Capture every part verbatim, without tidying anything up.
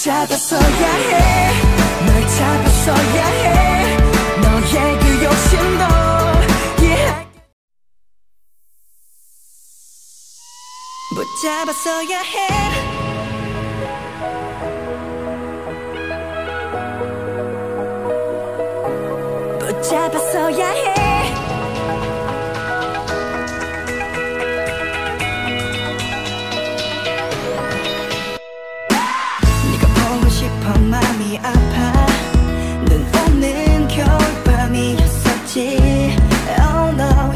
붙잡았어야 해. 널 잡았어야 해. 너의 그 욕심도 이해할. 붙잡았어야 해. 붙잡았어야 해. 네가 보고 싶어 마음이 아파. 눈 오는 겨울밤이었었지. Oh no.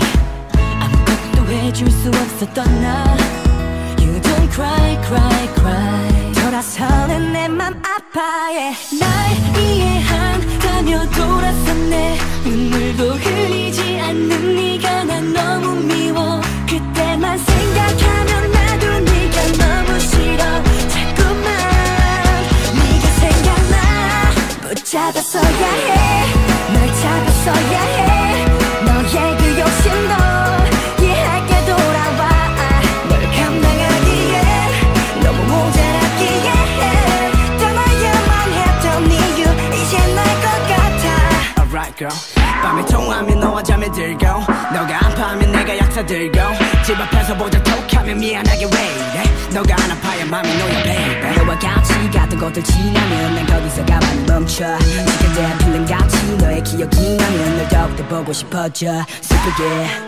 아무것도 해줄 수 없었던 나. You don't cry, cry, cry. 돌아서는 내 맘 아파. Yeah. 날 이해한다며 돌아섰네. 눈물도 흘리지 않는 네가 난 너무 미워. 그때만 생각하면 나도 네가 너무 싫어. 자꾸만 네가 생각나. 붙잡았어야 해. 널 잡았어야 해. 너의 그 욕심도 이해하게 돌아와. 널 감당하기에 너무 모자랐기에 떠나야만 했던 이유 이제 날 것 같아. Alright girl. 밤에 통화하면 너와 잠에 들고 너가 아파하면 내가 약사 들고 집 앞에서 보자 톡하면 미안하게 왜 이래. 너가 안 아파야 맘이 놓여 baby. 너와 같이 같은 곳을 지나면 난 거기서 가만히 멈춰. 시간대에 필름 같이 너의 기억이 나면 널 더욱더 보고 싶어져. 슬프게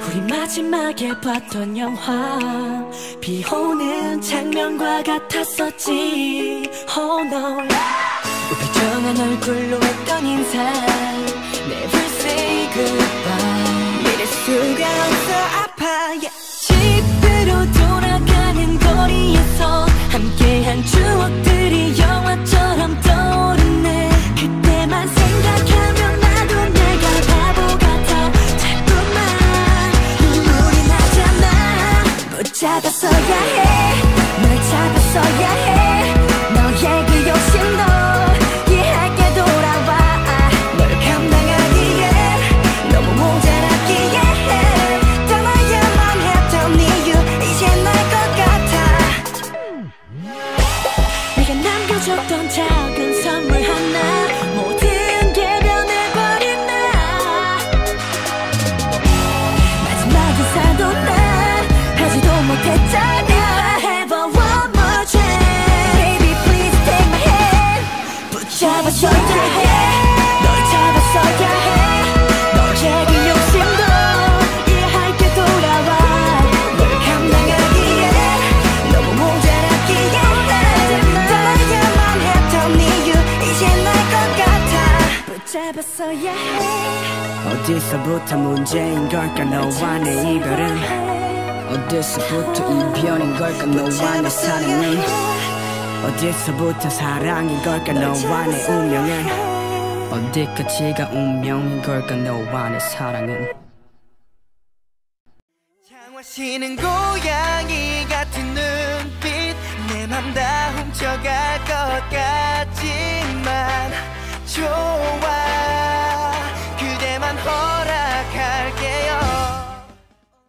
우리 마지막에 봤던 영화 비 오는 장면과 같았었지. Oh no. 우울정한 얼굴로 했던 인상 goodbye. 믿을 수가 없어 아파. Yeah. 집으로 돌아가는 거리에서 함께한 추억들이 영화처럼 떠오르네. 그때만 생각하면 나도 내가 바보 같아. 자꾸만 눈물이 나잖아. 붙잡았어야 해. 널 잡았어야 해. 너의 그 욕심도 남겨줬던 작은 선물 하나 모든 게 변해버린 나. 마지막 인사도 난 하지도 못했잖아. Have a one more chance. Baby please take my hand. 붙잡았어야 해. 널 잡았어야 해. 너의 그 욕심도 이해할게 돌아와. 널 감당하기에 너무 모자랐기에 잡았어야 해. 어디서부터 문제인 걸까 너와 내 이별은. 어디서부터 이별인 걸까 너와 내 사랑은. 어디서부터 사랑인 걸까 너와 내 운명은. 어디까지가 운명인 걸까 너와 내 사랑은. 장화시는 고양이 같은 눈빛 내 맘 다 훔쳐갈 것 같지만 좋아.